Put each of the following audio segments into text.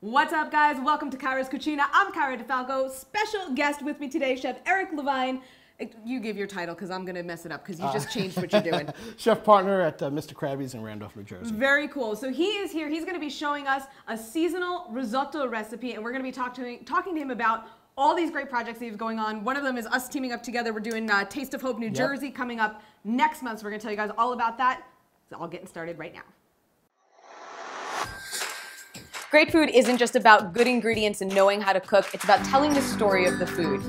What's up, guys? Welcome to Cara's Cucina. I'm Cara Di Falco. Special guest with me today, Chef Eric Levine. You give your title because I'm going to mess it up because you just changed what you're doing. Chef partner at Mr. Crabby's in Randolph, New Jersey. Very cool. So he is here. He's going to be showing us a seasonal risotto recipe, and we're going to be talking to him about all these great projects that he's going on. One of them is us teaming up together. We're doing Taste of Hope New Jersey coming up next month. So we're going to tell you guys all about that. It's all getting started right now. Great food isn't just about good ingredients and knowing how to cook. It's about telling the story of the food.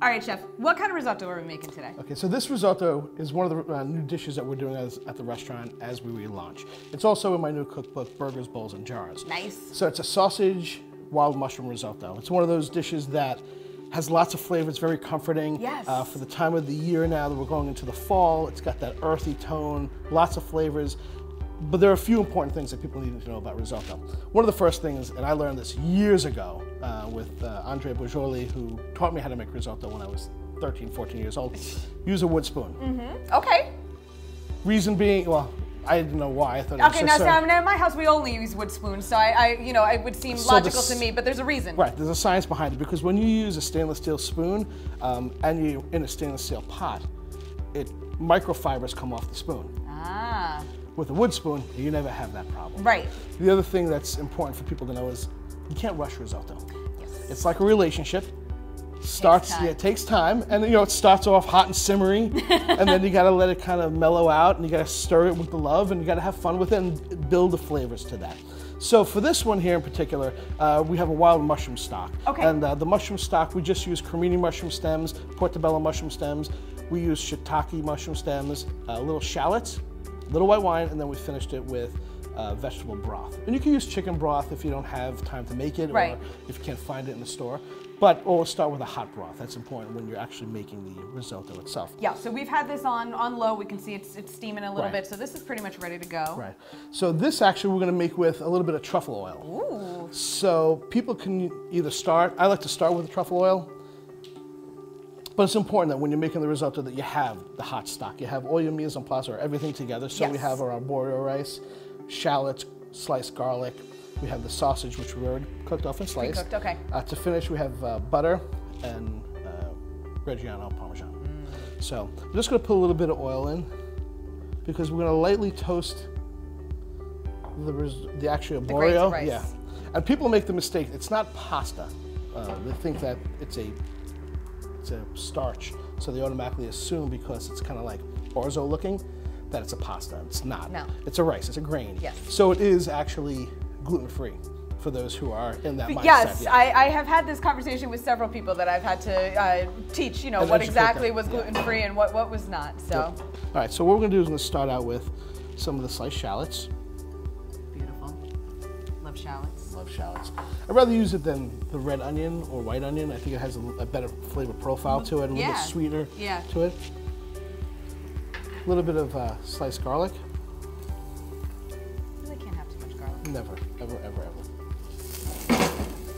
All right, Chef, what kind of risotto are we making today? Okay, so this risotto is one of the new dishes that we're doing at the restaurant as we relaunch. It's also in my new cookbook, Burgers, Bowls and Jars. Nice. So it's a sausage, wild mushroom risotto. It's one of those dishes that has lots of flavor. It's very comforting. Yes. For the time of the year now that we're going into the fall, it's got that earthy tone, lots of flavors. But there are a few important things that people need to know about risotto. One of the first things, and I learned this years ago with Andre Bojoli, who taught me how to make risotto when I was 13, 14 years old, use a wood spoon. Mm-hmm. Okay. Reason being, well, I didn't know why. I thought it was okay, now so, I mean, in my house we only use wood spoons, so it would seem logical to me, but there's a reason. Right, there's a science behind it, because when you use a stainless steel spoon and you're in a stainless steel pot, microfibers come off the spoon. Ah. With a wood spoon, you never have that problem. Right. The other thing that's important for people to know is you can't rush risotto. Yes. It's like a relationship. It takes time, and it starts off hot and simmery, and then you gotta let it kind of mellow out, and you gotta stir it with the love, and you gotta have fun with it and build the flavors to that. So for this one here in particular, we have a wild mushroom stock. Okay. And the mushroom stock, we just use cremini mushroom stems, portobello mushroom stems, we use shiitake mushroom stems, little shallots, little white wine, and then we finished it with vegetable broth. And you can use chicken broth if you don't have time to make it, right, or if you can't find it in the store. But always start with a hot broth. That's important when you're actually making the risotto itself. Yeah, so we've had this on low. We can see it's steaming a little bit, so this is pretty much ready to go. Right. So this actually we're gonna make with a little bit of truffle oil. Ooh. So people can either start, I like to start with the truffle oil, but it's important that when you're making the risotto that you have the hot stock. You have all your mise en place or everything together. So we have our arborio rice, shallots, sliced garlic. We have the sausage, which we already cooked off and sliced. Pre-cooked, okay. To finish, we have butter and Reggiano Parmesan. Mm. So I'm just gonna put a little bit of oil in because we're gonna lightly toast the actual arborio. Rice. Yeah. And people make the mistake, it's not pasta. They think that it's a starch, so they automatically assume because it's kind of like orzo looking that it's a pasta. It's not. No. It's a rice. It's a grain. Yes. So it is actually gluten-free for those who are in that mindset. Yes, yeah. I have had this conversation with several people that I've had to teach, what exactly was gluten-free and what was not. So. Yep. All right. So what we're going to do is we're going to start out with some of the sliced shallots. Beautiful. Love shallots. I'd rather use it than the red onion or white onion. I think it has a better flavor profile to it, a little bit sweeter to it. A little bit of sliced garlic. Really can't have too much garlic. Never, ever, ever, ever.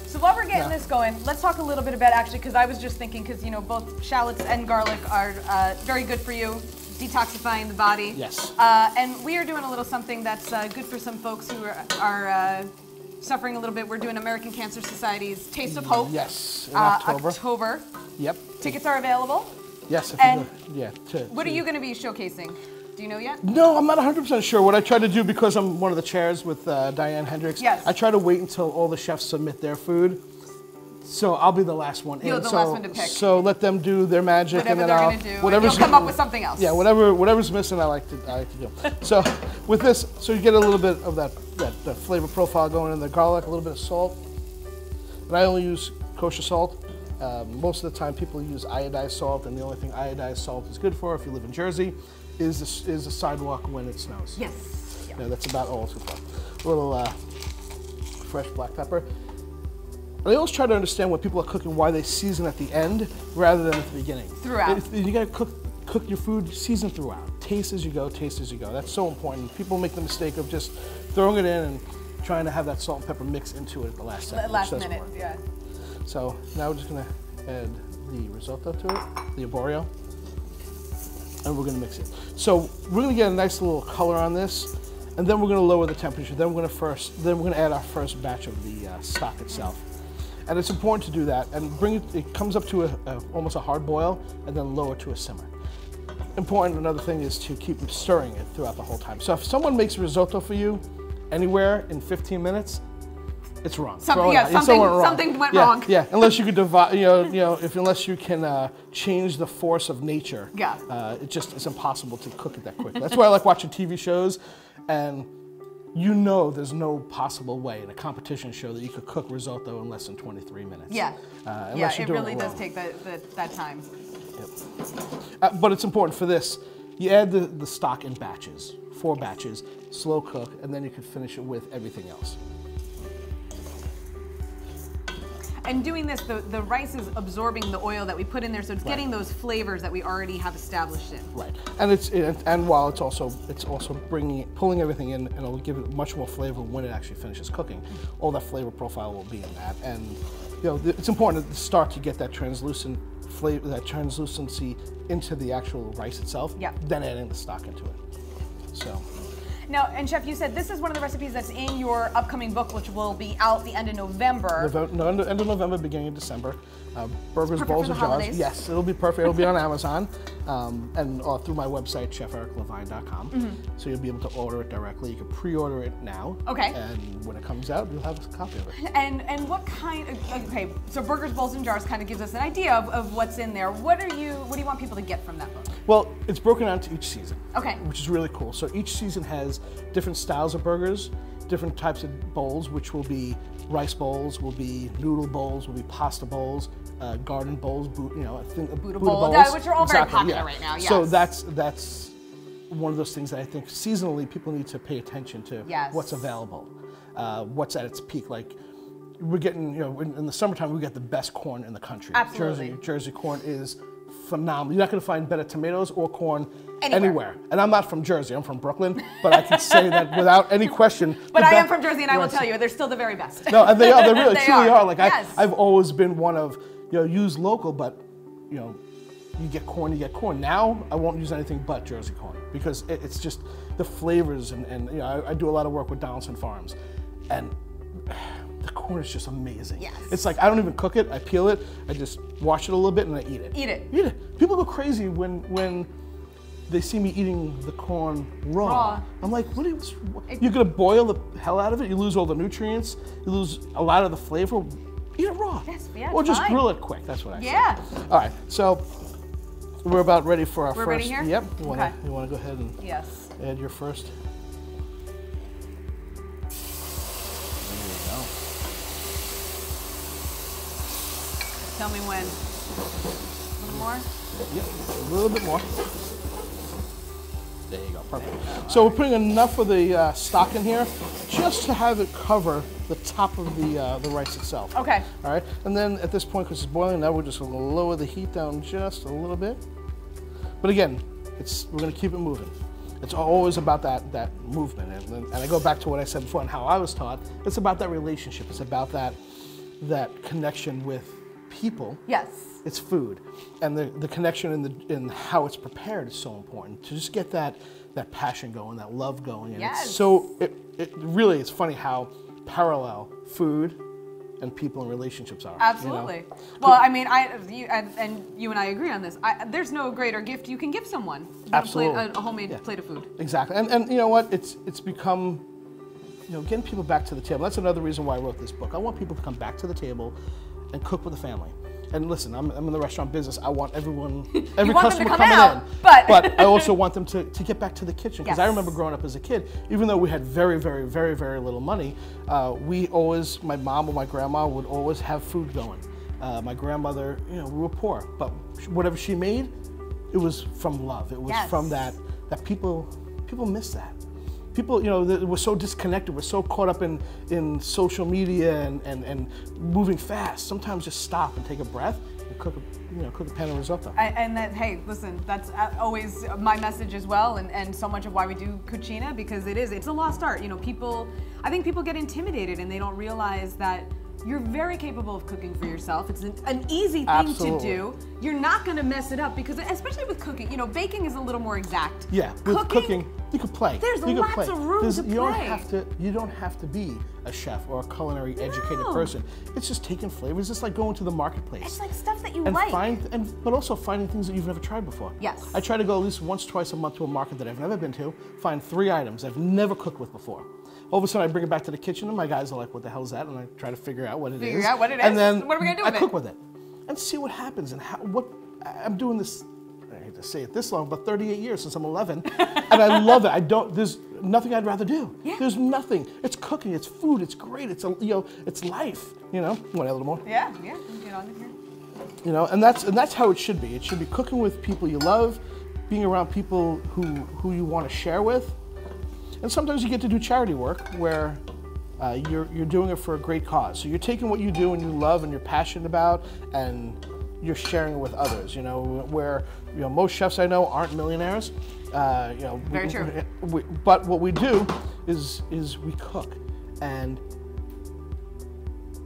So while we're getting this going, let's talk a little bit about actually, because I was just thinking, because both shallots and garlic are very good for you. Detoxifying the body. Yes. And we are doing a little something that's good for some folks who are suffering a little bit. We're doing American Cancer Society's Taste of Hope. Yes, in October. October. Yep. Tickets are available. Yes. If and you yeah. To, what to. Are you going to be showcasing? Do you know yet? No, I'm not 100% sure. What I try to do, because I'm one of the chairs with Diane Hendricks, I try to wait until all the chefs submit their food. So I'll be the last one in. You're the last one to pick. So let them do their magic, whatever and then I'll do, whatever's and come up with something else. Yeah, whatever's missing, I like to do. So with this, so you get a little bit of that flavor profile going in the garlic, a little bit of salt, and I only use kosher salt. Most of the time, people use iodized salt, and the only thing iodized salt is good for, if you live in Jersey, is the sidewalk when it snows. Yes. Yeah. No, that's about all too far. A little fresh black pepper. I always try to understand when people are cooking why they season at the end rather than at the beginning. Throughout. You gotta cook your food, season throughout. Taste as you go, taste as you go. That's so important. People make the mistake of just throwing it in and trying to have that salt and pepper mix into it at the last minute. Last minute, yeah. So now we're just gonna add the risotto to it, the arborio, and we're gonna mix it. So we're gonna get a nice little color on this, and then we're gonna lower the temperature. Then we're gonna add our first batch of the stock itself. And it's important to do that and bring it, it comes up to almost a hard boil and then lower to a simmer. Important, another thing is to keep stirring it throughout the whole time. So if someone makes risotto for you anywhere in 15 minutes, it's wrong. Something went wrong. Yeah, unless you could divide, unless you can change the force of nature. Yeah. It's impossible to cook it that quickly. That's why I like watching TV shows, and there's no possible way in a competition show that you could cook risotto in less than 23 minutes. Yeah. It really does take that time. Yep. But it's important for this. You add the stock in batches, 4 batches, slow cook, and then you can finish it with everything else. And doing this, the rice is absorbing the oil that we put in there, so it's getting those flavors that we already have established in. Right, and it's also pulling everything in, and it'll give it much more flavor when it actually finishes cooking. All that flavor profile will be in that, and it's important at the start to get that translucent flavor, that translucency into the actual rice itself. Yeah. Then adding the stock into it. So. Now, and Chef, you said this is one of the recipes that's in your upcoming book, which will be out the end of November. End of November, beginning of December. Burgers, Bowls and Jars. Yes, it'll be perfect. It'll be on Amazon and through my website, ChefEricLevine.com. Mm-hmm. So you'll be able to order it directly. You can pre-order it now. Okay. And when it comes out, you'll have a copy of it. And what kind of, okay, so Burgers, Bowls and Jars kind of gives us an idea of what's in there. What do you want people to get from that book? Well, it's broken down to each season. Okay. Which is really cool. So each season has different styles of burgers, different types of bowls, which will be rice bowls, will be noodle bowls, will be pasta bowls, garden bowls, Buddha bowls. Yeah, which are all very popular right now. Yes. So that's one of those things that I think seasonally people need to pay attention to. Yes. What's available, what's at its peak. Like we're getting, in the summertime we get the best corn in the country. Absolutely. Jersey corn is phenomenal. You're not going to find better tomatoes or corn anywhere. And I'm not from Jersey. I'm from Brooklyn, but I can say that without any question. But I am from Jersey, and I will tell you, they're still the very best. No, and they are. They really, truly are. Like yes. I've always been one of, use local, but you get corn, Now I won't use anything but Jersey corn because it's just the flavors, and I do a lot of work with Donaldson Farms, and the corn is just amazing. Yes. It's like I don't even cook it. I peel it. I just wash it a little bit and I eat it. People go crazy when they see me eating the corn raw. I'm like, you're gonna boil the hell out of it. You lose all the nutrients. You lose a lot of the flavor. Eat it raw. Yes. Yeah. Or just grill it quick. That's what I say. Yeah. All right. So we're about ready for our first. We're ready here? Yep. You want to go ahead and add your first. Tell me when. A little more? Yep, a little bit more. There you go, perfect. So we're putting enough of the stock in here just to have it cover the top of the rice itself. Okay. All right, and then at this point, because it's boiling, now we're just gonna lower the heat down just a little bit. But again, we're gonna keep it moving. It's always about that movement. And I go back to what I said before and how I was taught. It's about that relationship. It's about that connection with people. Yes. It's food. And the connection in how it's prepared is so important to just get that passion going, that love going. And yes. It really is funny how parallel food and people and relationships are. Absolutely. Well, I mean, you and I agree on this. There's no greater gift you can give someone than a homemade plate of food. Exactly. And you know what? It's become getting people back to the table. That's another reason why I wrote this book. I want people to come back to the table and cook with the family. And listen, I'm in the restaurant business. I want every customer coming in. But I also want them to get back to the kitchen. Because I remember growing up as a kid, even though we had very, very, very, very little money, my mom or my grandma would always have food going. My grandmother, we were poor, but whatever she made, it was from love. It was from that people miss that. People, we're so disconnected. We're so caught up in social media and moving fast. Sometimes just stop and take a breath and cook a pan of risotto. Hey, listen, that's always my message as well, and so much of why we do cucina, because it's a lost art. I think people get intimidated and they don't realize that You're very capable of cooking for yourself. It's an easy thing Absolutely. To do. You're not gonna mess it up because, especially with cooking, you know, baking is a little more exact. Yeah, with cooking you could play. There's lots of room to play. You don't have to be a chef or a culinary educated person. It's just taking flavors. It's like going to the marketplace. It's like stuff that you like. But also finding things that you've never tried before. Yes. I try to go at least once, twice a month to a market that I've never been to, find 3 items I've never cooked with before. All of a sudden, I bring it back to the kitchen, and my guys are like, "What the hell is that?" And I try to figure out what it is. Figure out what it is. And then what are we gonna do with it? I cook with it, and see what happens. And what I'm doing this. I hate to say it this long, but 38 years since I'm 11, and I love it. There's nothing I'd rather do. Yeah. There's nothing. It's cooking. It's food. It's great. It's it's life. You know. Want a little more? Yeah. Yeah. Get on here. You know, and that's how it should be. It should be cooking with people you love, being around people who you want to share with. And sometimes you get to do charity work where you're doing it for a great cause. So you're taking what you do and you love and you're passionate about, and you're sharing it with others. You know, where most chefs I know aren't millionaires. Very true. But what we do is we cook, and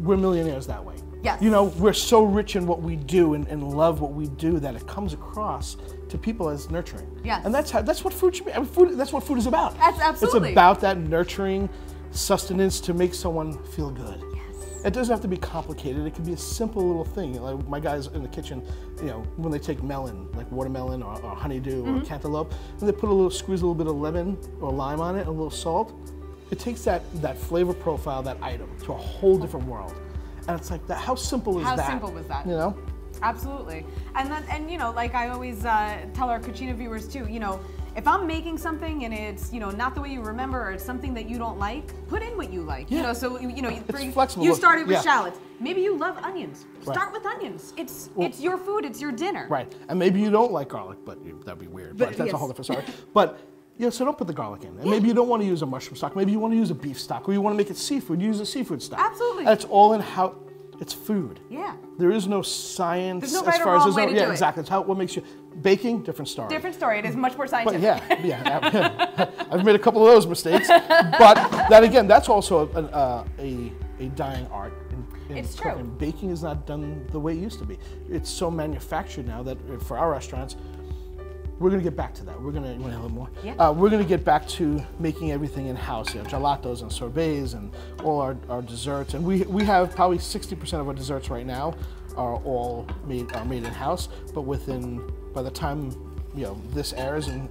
we're millionaires that way. Yes. You know, we're so rich in what we do and love what we do that it comes across to people as nurturing. Yes. And that's what food should be. I mean, that's what food is about. That's absolutely. It's about that nurturing sustenance to make someone feel good. Yes. It doesn't have to be complicated. It can be a simple little thing. Like my guys in the kitchen, when they take melon, like watermelon or honeydew or cantaloupe, and they put squeeze a little bit of lemon or lime on it and a little salt, it takes that flavor profile, that item, to a whole different world. And it's like that. How simple is that? How simple was that? You know, absolutely. And like I always tell our Cucina viewers too. If I'm making something and it's not the way you remember, or it's something that you don't like, put in what you like. Yeah. It's flexible. You started with shallots. Maybe you love onions. Right. Start with onions. It's your food. It's your dinner. Right. And maybe you don't like garlic, but that'd be weird. But that's a whole different story. But so don't put the garlic in. And maybe you don't want to use a mushroom stock. Maybe you want to use a beef stock, or you want to make it seafood. Use a seafood stock. Absolutely. That's all in how it's food. Yeah. There is no science as far as exactly. It's what makes you baking different story. Different story. It is much more scientific. But yeah. I've made a couple of those mistakes, but that again, that's also a dying art. It's true. And baking is not done the way it used to be. It's so manufactured now that for our restaurants. We're gonna get back to that. You wanna have a little more? Yeah. We're gonna get back to making everything in-house, gelatos and sorbets and all our desserts. And we have probably 60% of our desserts right now are all made in-house, but by the time this airs and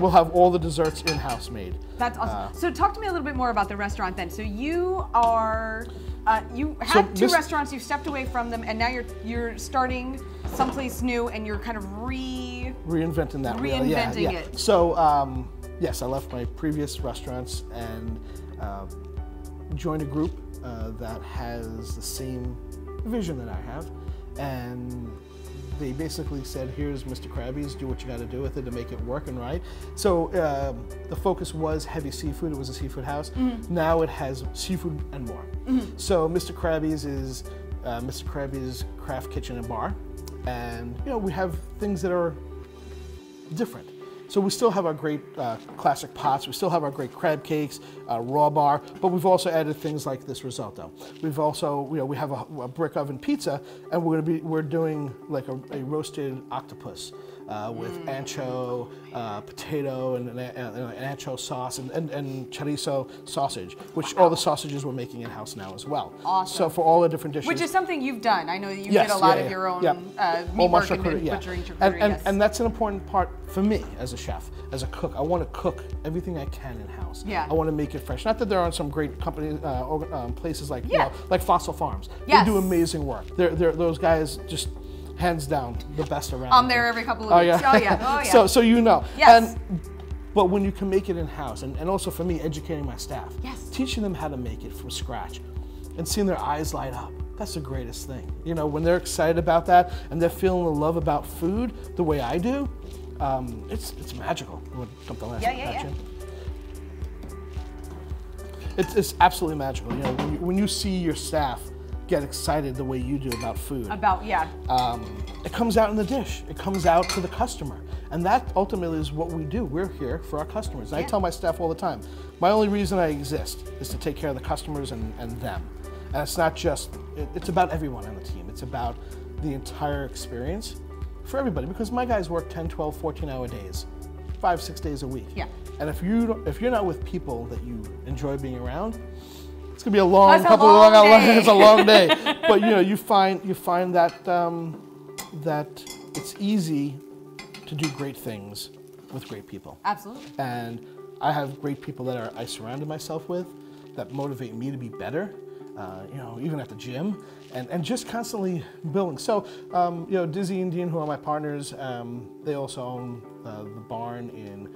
we'll have all the desserts in-house made. That's awesome. So talk to me a little bit more about the restaurant then. So you are, you had two restaurants, you stepped away from them, and now you're starting someplace new, and you're kind of reinventing that wheel. Reinventing it. So, yes, I left my previous restaurants and joined a group that has the same vision that I have. And they basically said, here's Mr. Crabby's, do what you gotta do with it to make it work and right. So the focus was heavy seafood. It was a seafood house. Now it has seafood and more. So Mr. Crabby's is Mr. Crabby's Craft Kitchen and Bar. And we have things that are different. So we still have our great classic pots, we still have our great crab cakes, raw bar, but we've also added things like this risotto. We've also, we have a brick oven pizza, and we're doing like a roasted octopus with ancho, potato, and an ancho sauce, and chorizo sausage, which all the sausages we're making in-house now as well. Awesome. So for all the different dishes. Which is something you've done. I know that you did a lot of your own meat work and butchering. And that's an important part for me as a chef, as a cook. I want to cook everything I can in-house. Yeah. I want to make it fresh. Not that there aren't some great companies, places like like Fossil Farms. Yes. They do amazing work. Those guys just, hands down, the best around. I'm there every couple of weeks. Oh yeah. So Yes. But when you can make it in-house, and also for me, educating my staff. Yes. Teaching them how to make it from scratch and seeing their eyes light up. That's the greatest thing. When they're excited about that and they're feeling the love about food the way I do, it's magical. It's absolutely magical. When you see your staff get excited the way you do about food. It comes out in the dish. It comes out to the customer. And that ultimately is what we do. We're here for our customers. And I tell my staff all the time, my only reason I exist is to take care of the customers and them. And it's not just, it's about everyone on the team. It's about the entire experience for everybody, because my guys work 10, 12, 14-hour days, 5, 6 days a week. Yeah. And if you're not with people that you enjoy being around, it's gonna be a long it's a long day. But you find that that it's easy to do great things with great people. Absolutely. And I have great people that I surrounded myself with that motivate me to be better. Even at the gym, and just constantly building. So, Dizzy and Dean, who are my partners, they also own the barn in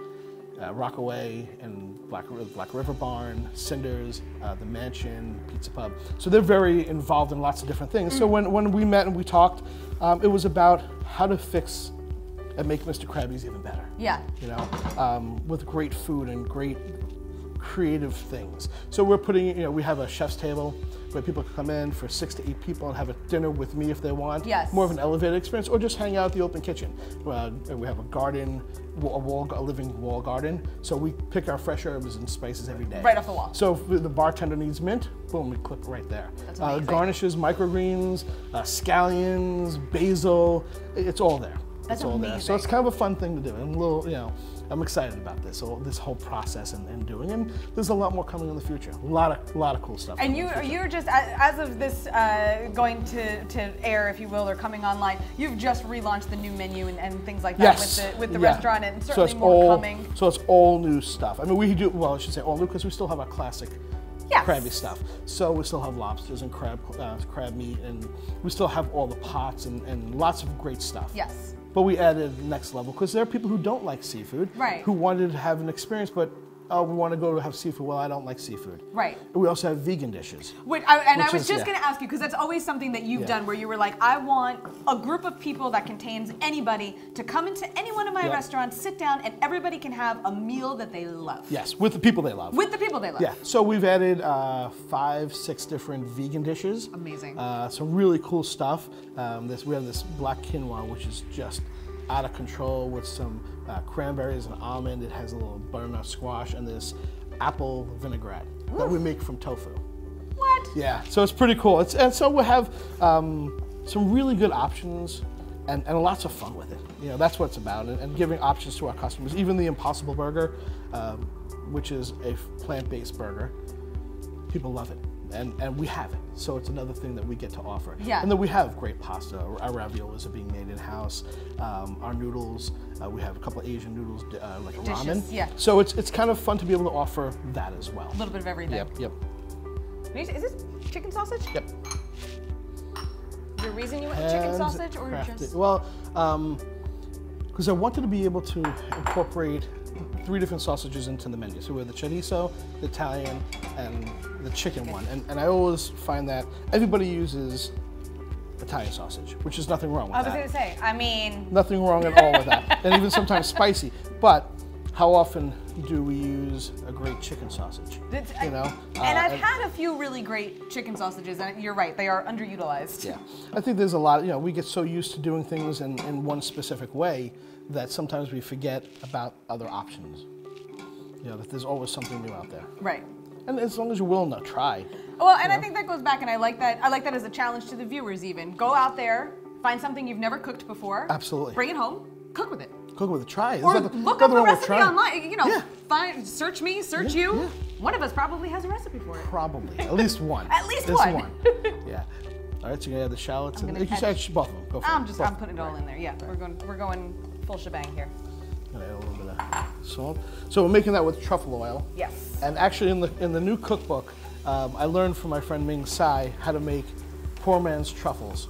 Rockaway and Black River Barn, Cinders, The Mansion, Pizza Pub. So they're very involved in lots of different things. So when we met and we talked, it was about how to fix and make Mr. Crabby's even better. Yeah. With great food and great creative things. So we're putting, we have a chef's table where people can come in for 6 to 8 people and have a dinner with me if they want. Yes. More of an elevated experience, or just hang out at the open kitchen. We have a garden, a living wall garden. So we pick our fresh herbs and spices every day. Right off the wall. So if the bartender needs mint, boom, we clip right there. That's amazing. Garnishes, microgreens, scallions, basil, it's all there. That's all amazing. There. So it's kind of a fun thing to do. And I'm excited about this whole process and doing, and there's a lot more coming in the future. A lot of cool stuff. And you're just, as of this going to air, if you will, or coming online, you've just relaunched the new menu and things like that. Yes. with the yeah. restaurant, and certainly coming. So it's all new stuff. I mean, I should say all new, because we still have our classic. Yes. Crabby stuff. So we still have lobsters and crab meat, and we still have all the pots and lots of great stuff. Yes. But we added next level, because there are people who don't like seafood, right? Who wanted to have an experience, but we want to go to have seafood. Well, I don't like seafood. Right. We also have vegan dishes. I was just going to ask you, because that's always something that you've done, where you were like, I want a group of people that contains anybody to come into any one of my restaurants, sit down, and everybody can have a meal that they love. Yes, with the people they love. With the people they love. Yeah. So we've added 5, 6 different vegan dishes. Amazing. Some really cool stuff. We have this black quinoa, which is just out of control, with some cranberries and almond. It has a little butternut squash and this apple vinaigrette that we make from tofu. What? Yeah, so it's pretty cool. So we have some really good options and lots of fun with it. That's what it's about, and giving options to our customers. Even the Impossible Burger, which is a plant-based burger, people love it. And we have it, so it's another thing that we get to offer. Yeah. And then we have great pasta. Our raviolis are being made in-house. Our noodles, we have a couple of Asian noodles, like ramen. Yeah. So it's kind of fun to be able to offer that as well. A little bit of everything. Yep. Is this chicken sausage? Yep. Is there a reason you want chicken sausage, or just? Well, because I wanted to be able to incorporate 3 different sausages into the menu. So we have the chorizo, the Italian, and the chicken one. And I always find that everybody uses Italian sausage, which is nothing wrong with that. I was going to say, I mean... Nothing wrong at all with that. And even sometimes spicy. But how often do we use a great chicken sausage? I've had a few really great chicken sausages, and you're right, they are underutilized. Yeah. I think there's a lot, we get so used to doing things in one specific way that sometimes we forget about other options. That there's always something new out there. Right. And as long as you're willing to try. Well, and I think that goes back, and I like that. I like that as a challenge to the viewers, even. Go out there, find something you've never cooked before. Absolutely. Bring it home, cook with it. Cook with it, try it. Or look up a recipe online. Search you. Yeah. One of us probably has a recipe for it. Probably, at least one. At least one. Yeah. All right, so you're gonna add the shallots. You can add both of them. Go for it. I'm putting it all in there. Yeah, right. We're going full shebang here. Gonna add a little bit of salt. So we're making that with truffle oil. Yes. And actually, in the new cookbook, I learned from my friend Ming Tsai how to make poor man's truffles.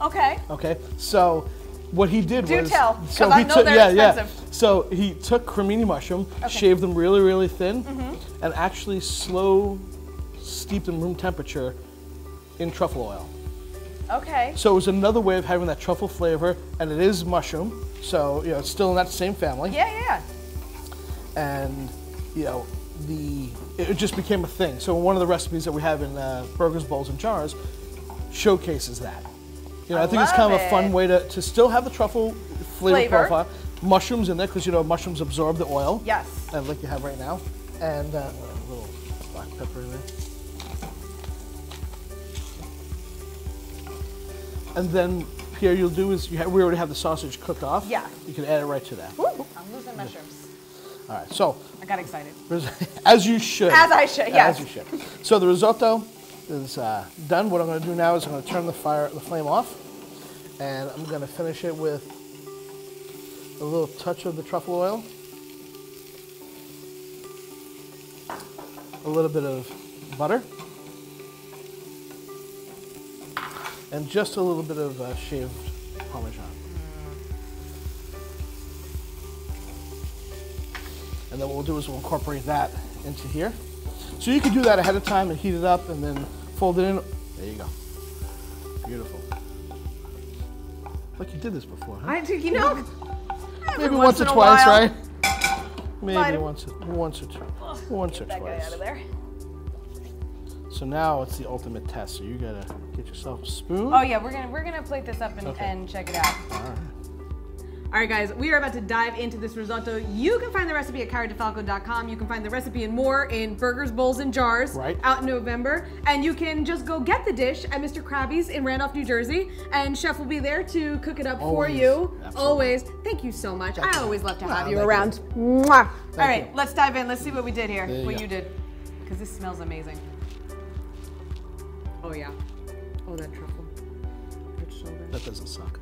Okay. Okay. So what he did was... Do tell, because I know they're expensive. Yeah. So he took cremini mushroom, shaved them really, really thin, and actually slow steeped them room temperature in truffle oil. Okay. So it was another way of having that truffle flavor, and it is mushroom, so it's still in that same family. Yeah. And it just became a thing. So one of the recipes that we have in Burgers, Bowls and Jars showcases that. I think it's kind of a fun way to still have the truffle flavor profile. Mushrooms in there, because mushrooms absorb the oil. Yes. And like you have right now, and a little black pepper in there. And then here you'll do is, we already have the sausage cooked off. Yeah. You can add it right to that. Woo. I'm losing my shrimps. All right, so. I got excited. As you should. As I should, yeah. As you should. So the risotto is done. What I'm gonna do now is I'm gonna turn the flame off, and I'm gonna finish it with a little touch of the truffle oil, a little bit of butter, and just a little bit of shaved Parmesan. And then what we'll do is we'll incorporate that into here. So you can do that ahead of time and heat it up and then fold it in. There you go. Beautiful. Like you did this before, huh? I did, you know. Maybe once or twice, right? Maybe once or twice. Get that guy out of there. So now it's the ultimate test. So you gotta get yourself a spoon. Oh yeah, we're gonna plate this up and check it out. All right. All right, guys, we are about to dive into this risotto. You can find the recipe at CaraDiFalco.com. You can find the recipe and more in Burgers, Bowls, and Jars out in November. And you can just go get the dish at Mr. Crabby's in Randolph, New Jersey. And Chef will be there to cook it up for you. Absolutely. Always. Thank you so much. Definitely. I always love to have you around. Mwah. All right, let's dive in. Let's see what we did here, you did. Because this smells amazing. Oh, yeah. Oh, that truffle. It's so good. That doesn't suck.